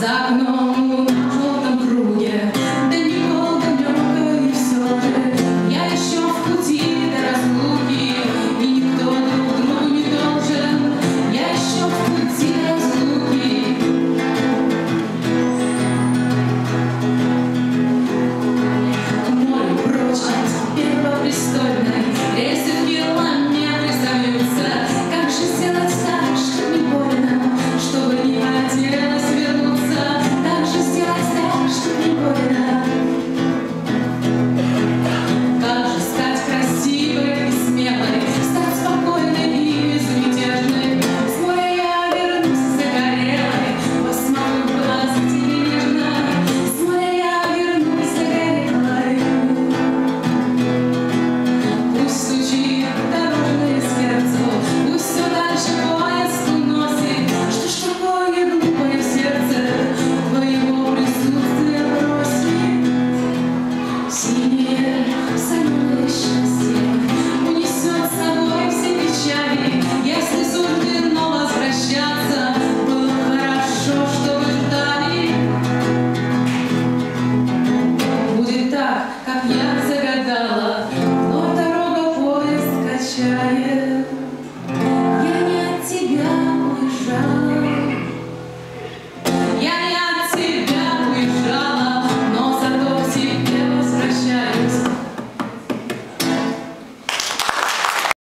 За окном